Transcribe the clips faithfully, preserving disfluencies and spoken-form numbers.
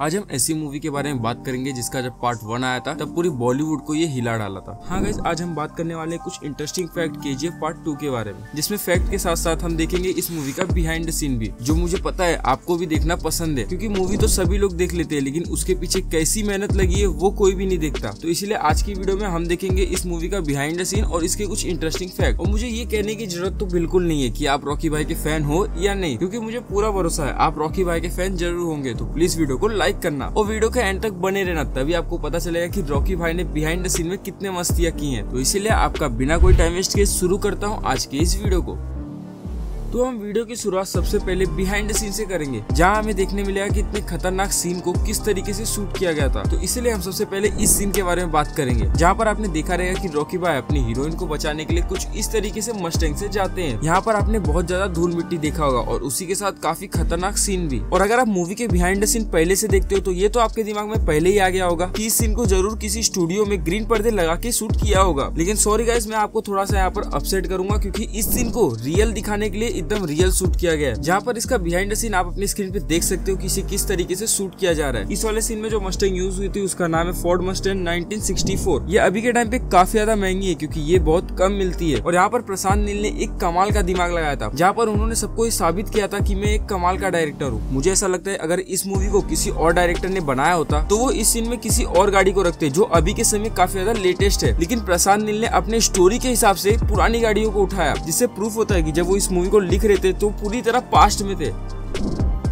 आज हम ऐसी मूवी के बारे में बात करेंगे जिसका जब पार्ट वन आया था तब पूरी बॉलीवुड को ये हिला डाला था। हाँ गाइस, आज हम बात करने वाले कुछ interesting fact KGF part two के बारे में, जिसमें फैक्ट के साथ साथ हम देखेंगे इस मूवी का बिहाइंड द सीन भी, जो मुझे पता है आपको भी देखना पसंद है, क्योंकि मूवी तो सभी लोग देख लेते हैं लेकिन उसके पीछे कैसी मेहनत लगी है वो कोई भी नहीं देखता। तो इसीलिए आज की वीडियो में हम देखेंगे इस मूवी का बिहाइंड द सीन और इसके कुछ इंटरेस्टिंग फैक्ट। और मुझे ये कहने की जरूरत तो बिल्कुल नहीं है कि आप रॉकी भाई के फैन हो या नहीं, क्योंकि मुझे पूरा भरोसा है आप रॉकी भाई के फैन जरूर होंगे। तो प्लीज वीडियो को लाइक करना और वीडियो के एंड तक बने रहना, तभी आपको पता चलेगा कि रॉकी भाई ने बिहाइंड द सीन में कितने मस्तियां की हैं। तो इसीलिए आपका बिना कोई टाइम वेस्ट किए शुरू करता हूं आज के इस वीडियो को। तो हम वीडियो की शुरुआत सबसे पहले बिहाइंड द सीन से करेंगे, जहां हमें देखने मिलेगा कि इतने खतरनाक सीन को किस तरीके से शूट किया गया था। तो इसलिए हम सबसे पहले इस सीन के बारे में बात करेंगे, जहां पर आपने देखा रहेगा कि रॉकी भाई अपनी हीरोइन को बचाने के लिए कुछ इस तरीके से मस्टैंग से जाते हैं। यहाँ पर आपने बहुत ज्यादा धूल मिट्टी देखा होगा और उसी के साथ काफी खतरनाक सीन भी। और अगर आप मूवी के बिहाइंड द सीन पहले से देखते हो तो ये तो आपके दिमाग में पहले ही आ गया होगा कि इस सीन को जरूर किसी स्टूडियो में ग्रीन पर्दे लगा के शूट किया होगा। लेकिन सॉरी गाइस, मैं आपको थोड़ा सा यहाँ पर अपसेट करूंगा, क्योंकि इस सीन को रियल दिखाने के लिए एकदम रियल शूट किया गया है। जहाँ पर इसका बिहाइंड द सीन आप अपने स्क्रीन पे देख सकते हो किसी किस तरीके से शूट किया जा रहा है। इस वाले सीन में जो मस्टैंग यूज हुई थी उसका नाम है Ford Mustang nineteen sixty four. ये अभी के टाइम पे काफी ज्यादा महंगी है क्योंकि ये बहुत कम मिलती है। और यहाँ पर प्रशांत नील ने एक कमाल का दिमाग लगाया था, जहाँ पर उन्होंने सबको साबित किया था कि मैं एक कमाल का डायरेक्टर हूँ। मुझे ऐसा लगता है अगर इस मूवी को किसी और डायरेक्टर ने बनाया होता तो वो इस सीन में किसी और गाड़ी को रखते, जो अभी के समय काफी ज्यादा लेटेस्ट है। लेकिन प्रशांत नील ने अपने स्टोरी के हिसाब से पुरानी गाड़ियों को उठाया, जिससे प्रूफ होता है कि जब वो इस मूवी को लिख रहे थे तो पूरी तरह पास्ट में थे।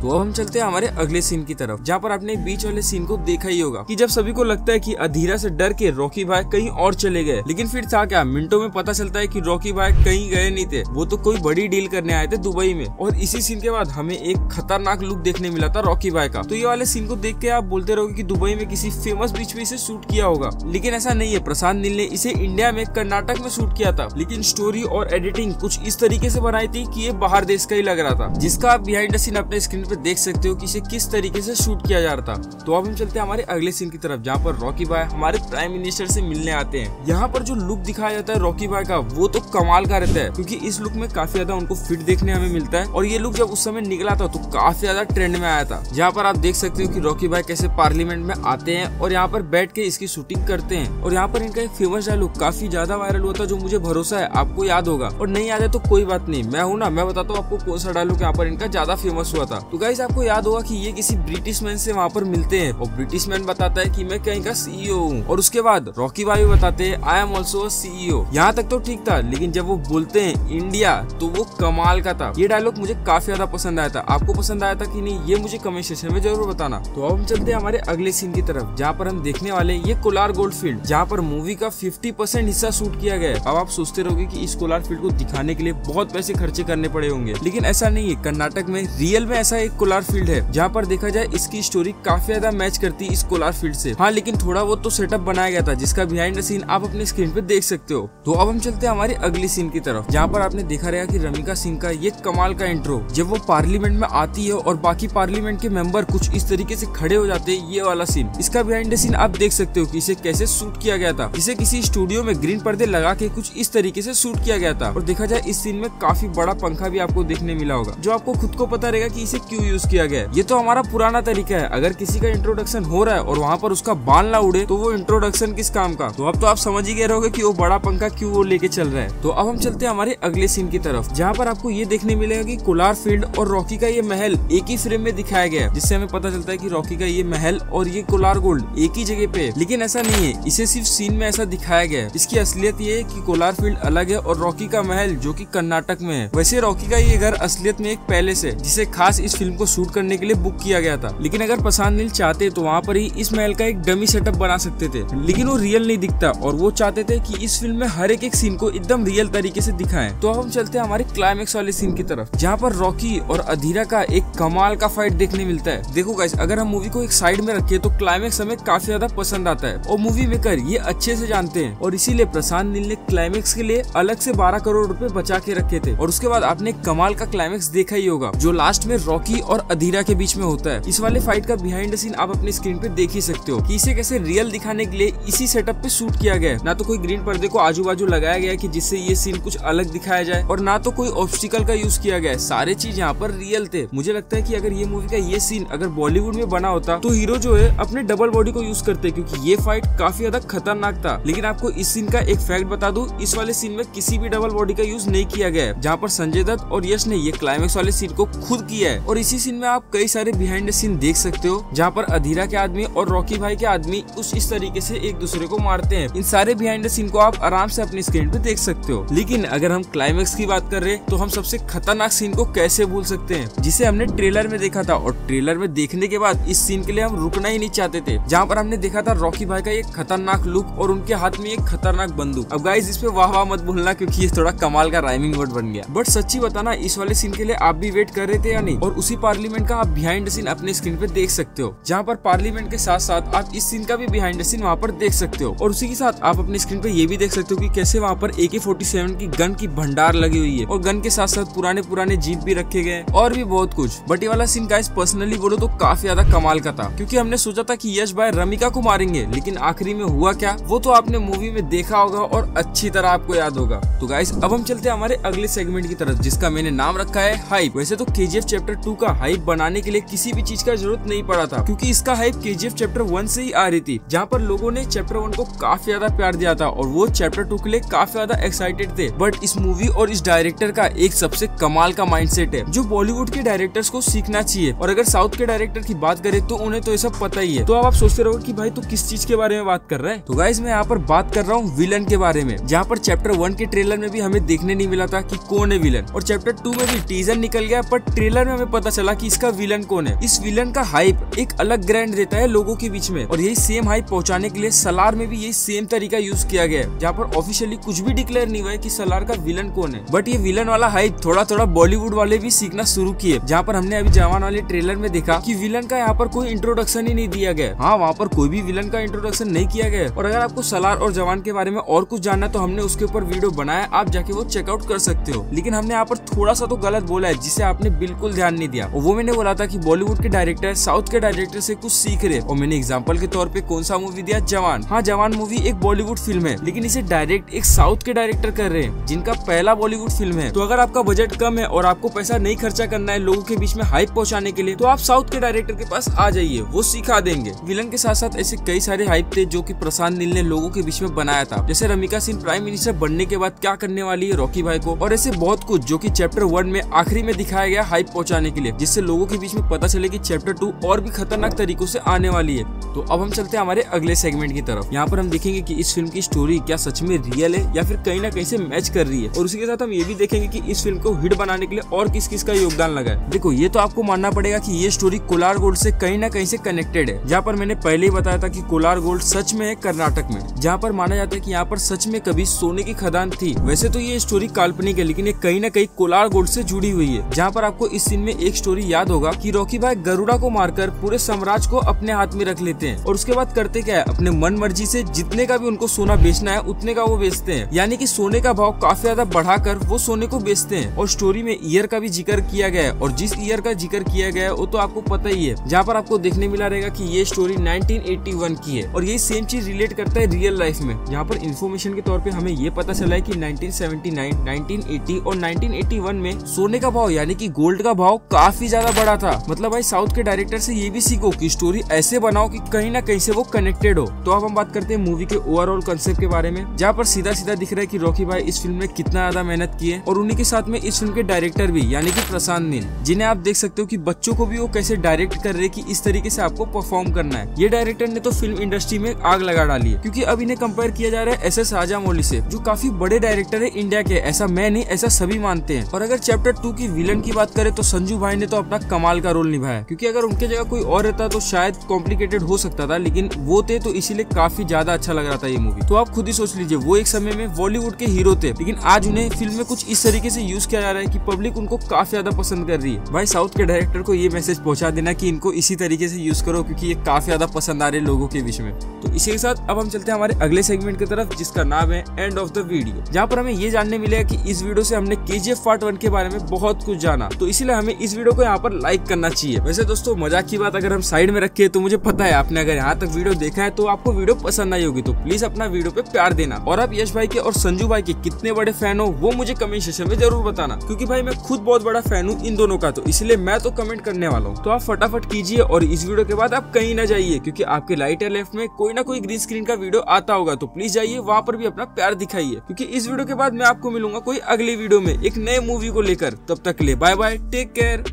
तो अब हम चलते हैं हमारे अगले सीन की तरफ, जहाँ पर आपने बीच वाले सीन को देखा ही होगा कि जब सभी को लगता है कि अधीरा से डर के रॉकी भाई कहीं और चले गए, लेकिन फिर था क्या, मिनटों में पता चलता है कि रॉकी भाई कहीं गए नहीं थे, वो तो कोई बड़ी डील करने आए थे दुबई में। और इसी सीन के बाद हमें एक खतरनाक लुक देखने मिला था रॉकी भाई का। तो ये वाले सीन को देख के आप बोलते रहोगे की दुबई में किसी फेमस बीच में इसे शूट किया होगा, लेकिन ऐसा नहीं है। प्रशांत नील ने इसे इंडिया में कर्नाटक में शूट किया था, लेकिन स्टोरी और एडिटिंग कुछ इस तरीके से बनाई थी की ये बाहर देश का ही लग रहा था, जिसका आप बिहाइंड द सीन अपने स्क्रीन पे देख सकते हो कि इसे किस तरीके से शूट किया जा रहा था। तो अब हम चलते हैं हमारे अगले सीन की तरफ, जहाँ पर रॉकी भाई हमारे प्राइम मिनिस्टर से मिलने आते हैं। यहाँ पर जो लुक दिखाया जाता है रॉकी भाई का वो तो कमाल का रहता है, क्योंकि इस लुक में काफी ज्यादा उनको फिट देखने हमें मिलता है। और ये लुक जब उस समय निकला था तो काफी ज्यादा ट्रेंड में आया था, जहाँ पर आप देख सकते हो कि रॉकी भाई कैसे पार्लियामेंट में आते हैं और यहाँ पर बैठ के इसकी शूटिंग करते हैं। और यहाँ पर इनका एक फेमस डायलॉग काफी ज्यादा वायरल हुआ था, जो मुझे भरोसा है आपको याद होगा, और नहीं याद है तो कोई बात नहीं, मैं हूँ ना, मैं बताता हूँ आपको कौन सा डायलॉग यहाँ पर इनका ज्यादा फेमस हुआ था। तो गाइस, आपको याद होगा कि ये किसी ब्रिटिश मैन से वहाँ पर मिलते हैं और ब्रिटिश मैन बताता है कि मैं कहीं का सीईओ हूँ, और उसके बाद रॉकी भाई भी बताते हैं I am also a CEO. यहाँ तक तो ठीक था, लेकिन जब वो बोलते हैं इंडिया तो वो कमाल का था। ये डायलॉग मुझे काफी ज्यादा पसंद आया था, आपको पसंद आया था कि नहीं ये मुझे कमेंट सेक्शन में जरूर बताना। तो अब हम चलते हैं हमारे अगले सीन की तरफ, जहाँ पर हम देखने वाले ये कोलार गोल्ड फील्ड, जहाँ पर मूवी का फिफ्टी परसेंट हिस्सा शूट किया गया है। अब आप सोचते रहोगे कि इस कोलार फील्ड को दिखाने के लिए बहुत पैसे खर्चे करने पड़े होंगे, लेकिन ऐसा नहीं है। कर्नाटक में रियल में ऐसा एक कोलार फील्ड है, जहाँ पर देखा जाए इसकी स्टोरी काफी ज्यादा मैच करती इस कोलार फील्ड से। हाँ, लेकिन थोड़ा वो तो सेटअप बनाया गया था, जिसका बिहाइंड द सीन आप अपने स्क्रीन पे देख सकते हो। तो अब हम चलते हैं हमारे अगली सीन की तरफ, जहाँ पर आपने देखा रहेगा कि रमिका सिंह का ये कमाल का इंट्रो, जब वो पार्लियामेंट में आती है और बाकी पार्लियामेंट के मेंबर कुछ इस तरीके से खड़े हो जाते हैं, ये वाला सीन, इसका बिहाइंड द सीन आप देख सकते हो कि इसे कैसे शूट किया गया था। इसे किसी स्टूडियो में ग्रीन पर्दे लगा के कुछ इस तरीके से शूट किया गया था। और देखा जाए इस सीन में काफी बड़ा पंखा भी आपको देखने मिला होगा, जो आपको खुद को पता रहेगा कि इसे क्यों यूज किया गया है। ये तो हमारा पुराना तरीका है, अगर किसी का इंट्रोडक्शन हो रहा है और वहाँ पर उसका बाल ना उड़े तो वो इंट्रोडक्शन किस काम का। तो अब तो आप समझ ही गए रहोगे कि वो बड़ा पंखा क्यों वो लेके चल रहा है। तो अब हम चलते हैं हमारे अगले सीन की तरफ, जहाँ पर आपको ये देखने मिलेगा कि कोलार फील्ड और रॉकी का ये महल एक ही फ्रेम में दिखाया गया है, जिससे हमें पता चलता है कि रॉकी का ये महल और ये कोलार गोल्ड एक ही जगह पे है। लेकिन ऐसा नहीं है, इसे सिर्फ सीन में ऐसा दिखाया गया है। इसकी असलियत ये है कि कोलार फील्ड अलग है और रॉकी का महल जो कि कर्नाटक में है। वैसे रॉकी का ये घर असलियत में एक पैलेस है, जिसे खास इस फिल्म को शूट करने के लिए बुक किया गया था। लेकिन अगर प्रशांत नील चाहते तो वहाँ पर ही इस महल का एक डमी सेटअप बना सकते थे, लेकिन वो रियल नहीं दिखता और वो चाहते थे कि इस फिल्म में हर एक, एक सीन को एकदम रियल तरीके से दिखाएं। तो अब हम चलते हैं हमारे क्लाइमेक्स वाले सीन की तरफ, जहाँ पर रॉकी और अधीरा का एक कमाल का फाइट देखने मिलता है। देखो गाइस, अगर हम मूवी को एक साइड में रखे तो क्लाइमेक्स हमें काफी ज्यादा पसंद आता है और मूवी मेकर ये अच्छे से जानते हैं, और इसीलिए प्रशांत नील ने क्लाइमेक्स के लिए अलग से बारह करोड़ रूपए बचा के रखे थे। और उसके बाद आपने कमाल का क्लाइमेक्स देखा ही होगा, जो लास्ट में रॉकी रॉकी और अधीरा के बीच में होता है। इस वाले फाइट का बिहाइंड द सीन आप अपने स्क्रीन पे देख ही सकते हो कि इसे कैसे रियल दिखाने के लिए इसी सेटअप पे शूट किया गया है। ना तो कोई ग्रीन पर्दे को आजू बाजू लगाया गया है कि जिससे ये सीन कुछ अलग दिखाया जाए, और ना तो कोई ऑब्स्टिकल का यूज किया गया है। सारे चीज यहाँ पर रियल थे। मुझे लगता है कि अगर ये मूवी का ये सीन अगर बॉलीवुड में बना होता तो हीरो जो है अपने डबल बॉडी को यूज करते, क्योंकि ये फाइट काफी ज्यादा खतरनाक था। लेकिन आपको इस सीन का एक फैक्ट बता दूं, इस वाले सीन में किसी भी डबल बॉडी का यूज नहीं किया गया है, जहाँ पर संजय दत्त और यश ने ये क्लाइमेक्स वाले सीन को खुद किया है। और इसी सीन में आप कई सारे बिहाइंड द सीन देख सकते हो, जहाँ पर अधीरा के आदमी और रॉकी भाई के आदमी उस इस तरीके से एक दूसरे को मारते हैं। इन सारे बिहाइंड द सीन को आप आराम से अपनी स्क्रीन पे देख सकते हो। लेकिन अगर हम क्लाइमेक्स की बात कर रहे हैं तो हम सबसे खतरनाक सीन को कैसे भूल सकते हैं, जिसे हमने ट्रेलर में देखा था। और ट्रेलर में देखने के बाद इस सीन के लिए हम रुकना ही नहीं चाहते थे, जहाँ पर हमने देखा था रॉकी भाई का एक खतरनाक लुक और उनके हाथ में एक खतरनाक बंदूक। अब गाइस इस पे वाह वाह मत बोलना, क्योंकि ये थोड़ा कमाल का राइमिंग वर्ड बन गया। बट सच्ची बताना, इस वाले सीन के लिए आप भी वेट कर रहे थे या नहीं? और उसी पार्लियामेंट का आप बिहाइंड द सीन अपने स्क्रीन पे देख सकते हो, जहाँ पर पार्लियामेंट के साथ साथ आप इस सीन का भी बिहाइंड द सीन वहाँ पर देख सकते हो। और उसी के साथ आप अपनी स्क्रीन पे ये भी देख सकते हो कि कैसे वहाँ पर ए के सैंतालीस की गन की भंडार लगी हुई है, और गन के साथ साथ पुराने पुराने जीप भी रखे गए और भी बहुत कुछ। बट ये वाला सीन गाइस पर्सनली बोलो तो काफी ज्यादा कमाल का था, क्योंकि हमने सोचा था कि यश भाई रमिका को मारेंगे, लेकिन आखिरी में हुआ क्या वो तो आपने मूवी में देखा होगा और अच्छी तरह आपको याद होगा। तो गाइस अब हम चलते हैं हमारे अगले सेगमेंट की तरफ, जिसका मैंने नाम रखा है हाइप। वैसे तो केजीएफ चैप्टर टू का हाइप बनाने के लिए किसी भी चीज का जरूरत नहीं पड़ा था, क्योंकि इसका हाइप केजीएफ चैप्टर वन से ही आ रही थी, जहाँ पर लोगों ने चैप्टर वन को काफी ज्यादा प्यार दिया था और वो चैप्टर टू के लिए काफी ज्यादा एक्साइटेड थे। बट इस मूवी और इस डायरेक्टर का एक सबसे कमाल का माइंडसेट है, जो बॉलीवुड के डायरेक्टर्स को सीखना चाहिए। और अगर साउथ के डायरेक्टर की बात करें तो उन्हें तो ये सब पता ही है, तो अब आप सोचते रहोगे कि भाई तू तो किस चीज के बारे में बात कर रहा है। तो गाइस मैं यहाँ पर बात कर रहा हूँ विलन के बारे में, जहाँ पर चैप्टर वन के ट्रेलर में भी हमें देखने नहीं मिला था कि कौन है विलन, और चैप्टर टू में भी टीजर निकल गया पर ट्रेलर में हमें पता चला कि इसका विलन कौन है। इस विलन का हाइप एक अलग ग्रैंड देता है लोगों के बीच में, और यही सेम हाइप पहुंचाने के लिए सलार में भी यही सेम तरीका यूज किया गया है, जहाँ पर ऑफिशियली कुछ भी डिक्लेयर नहीं हुआ है कि सलार का विलन कौन है। बट ये विलन वाला हाइप थोड़ा थोड़ा बॉलीवुड वाले भी सीखना शुरू किए, जहाँ पर हमने अभी जवान वाले ट्रेलर में देखा कि विलन का यहाँ पर कोई इंट्रोडक्शन ही नहीं दिया गया। हाँ, वहाँ पर कोई भी विलन का इंट्रोडक्शन नहीं किया गया। और अगर आपको सलार और जवान के बारे में और कुछ जानना है तो हमने उसके ऊपर वीडियो बनाया, आप जाके वो चेकआउट कर सकते हो। लेकिन हमने यहाँ पर थोड़ा सा तो गलत बोला है, जिसे आपने बिल्कुल ध्यान नहीं दिया। और वो मैंने बोला था कि बॉलीवुड के डायरेक्टर साउथ के डायरेक्टर से कुछ सीख रहे, और मैंने एग्जांपल के तौर पे कौन सा मूवी दिया, जवान। हाँ, जवान मूवी एक बॉलीवुड फिल्म है, लेकिन इसे डायरेक्ट एक साउथ के डायरेक्टर कर रहे हैं, जिनका पहला बॉलीवुड फिल्म है। तो अगर आपका बजट कम है और आपको पैसा नहीं खर्चा करना है लोगों के बीच में हाइप पहुँचाने के लिए, तो आप साउथ के डायरेक्टर के पास आ जाइए, वो सिखा देंगे। विलन के साथ साथ ऐसे कई सारे हाइप थे जो कि प्रशांत नील ने लोगों के बीच में बनाया था, जैसे रमिका सिंह प्राइम मिनिस्टर बनने के बाद क्या करने वाली है रॉकी भाई को, और ऐसे बहुत कुछ जो कि चैप्टर वन में आखिरी में दिखाया गया हाइप पहुंचाने के लिए, जिससे लोगों के बीच में पता चले कि चैप्टर टू और भी खतरनाक तरीकों से आने वाली है। तो अब हम चलते हैं हमारे अगले सेगमेंट की तरफ। यहाँ पर हम देखेंगे कि इस फिल्म की स्टोरी क्या सच में रियल है या फिर कहीं ना कहीं से मैच कर रही है, और उसी के साथ हम ये भी देखेंगे कि इस फिल्म को हिट बनाने के लिए और किस किस का योगदान लगा है। देखो, ये तो आपको मानना पड़ेगा कि ये स्टोरी कोलार गोल्ड से कहीं ना कहीं से कनेक्टेड है, जहाँ पर मैंने पहले ही बताया था कि कोलार गोल्ड सच में है कर्नाटक में, जहाँ पर माना जाता है कि यहाँ पर सच में कभी सोने की खदान थी। वैसे तो ये स्टोरी काल्पनिक है, लेकिन ये कहीं ना कहीं कोलार गोल्ड से जुड़ी हुई है, जहाँ पर आपको इस सीन में एक स्टोरी याद होगा कि रॉकी भाई गरुड़ा को मारकर पूरे साम्राज्य को अपने हाथ में रख लेते हैं, और उसके बाद करते क्या है, अपने मन मर्जी से जितने का भी उनको सोना बेचना है उतने का वो बेचते हैं, यानी कि सोने का भाव काफी ज्यादा बढ़ाकर वो सोने को बेचते हैं। और स्टोरी में ईयर का भी जिक्र किया गया है, और जिस ईयर का जिक्र किया गया है वो तो आपको पता ही है, जहाँ पर आपको देखने मिला रहेगा कि ये स्टोरी नाइनटीन एटी वन की है, और यही सेम चीज रिलेट करता है रियल लाइफ में, जहाँ पर इन्फॉर्मेशन के तौर पे हमें ये पता चला है कि nineteen seventy nine, nineteen eighty और नाइनटीन एटी वन में सोने का भाव यानी कि गोल्ड का भाव काफी ज्यादा बढ़ा था। मतलब भाई साउथ के डायरेक्टर से ये भी सीखो कि स्टोरी ऐसे बनाओ कि कहीं ना कहीं से वो कनेक्टेड हो। तो अब हम बात करते हैं मूवी के ओवरऑल कंसेप्ट के बारे में, जहाँ पर सीधा सीधा दिख रहा है कि रॉकी भाई इस फिल्म में कितना ज्यादा मेहनत की है, और उन्हीं के साथ में इस फिल्म के डायरेक्टर भी यानी कि प्रशांत नील, जिन्हें आप देख सकते हो कि बच्चों को भी वो कैसे डायरेक्ट कर रहे कि इस तरीके से आपको परफॉर्म करना है। ये डायरेक्टर ने तो फिल्म इंडस्ट्री में आग लगा डाली है, क्योंकि अब इन्हें कंपेयर किया जा रहा है एस एस राजामौली से, जो काफी बड़े डायरेक्टर है इंडिया के, ऐसा मैं नहीं ऐसा सभी मानते हैं। और अगर चैप्टर टू की विलन की बात करें तो संजू भाई ने तो अपना कमाल का रोल निभाया, क्योंकि अगर उनके जगह कोई और रहता तो शायद कॉम्प्लिकेटेड हो सकता था, लेकिन वो थे तो इसीलिए काफी ज्यादा अच्छा लग रहा था ये मूवी। तो आप खुद ही सोच लीजिए, वो एक समय में बॉलीवुड के हीरो थे, लेकिन आज उन्हें फिल्म में कुछ इस तरीके से यूज किया जा रहा है कि पब्लिक उनको काफी ज्यादा पसंद कर रही है। भाई साउथ के डायरेक्टर को ये मैसेज पहुंचा देना कि इनको इसी तरीके से यूज करो, क्योंकि ये काफी ज्यादा पसंद आ रहे लोगों के बीच में। तो इसी के साथ अब हम चलते हैं हमारे अगले सेगमेंट की तरफ, जिसका नाम है एंड ऑफ द वीडियो, जहाँ पर हमें ये जानने मिलेगा कि इस वीडियो से हमने के जी एफ पार्ट वन के बारे में बहुत कुछ जाना। तो इसीलिए हमें इस वीडियो को यहाँ पर लाइक करना चाहिए। वैसे दोस्तों मजाक की बात अगर हम साइड में रखे तो मुझे पता है आपने अगर यहाँ तक वीडियो देखा है तो आपको वीडियो पसंद आई होगी, तो प्लीज अपना वीडियो पे प्यार देना। और आप यश भाई के और संजू भाई के कितने बड़े फैन हो वो मुझे कमेंट सेक्शन में जरूर बताना, क्योंकि भाई मैं खुद बहुत बड़ा फैन हूँ इन दोनों का, तो इसलिए मैं तो कमेंट करने वाला हूँ। तो आप फटाफट कीजिए और इस वीडियो के बाद आप कहीं ना जाइए, क्योंकि आपके राइट या लेफ्ट में कोई ना कोई ग्रीन स्क्रीन का वीडियो आता होगा, तो प्लीज जाइए वहाँ पर भी अपना प्यार दिखाइए, क्योंकि इस वीडियो के बाद मैं आपको मिलूंगा कोई अगली वीडियो में एक नए मूवी को लेकर। तब तक के लिए बाय बाय, टेक केयर।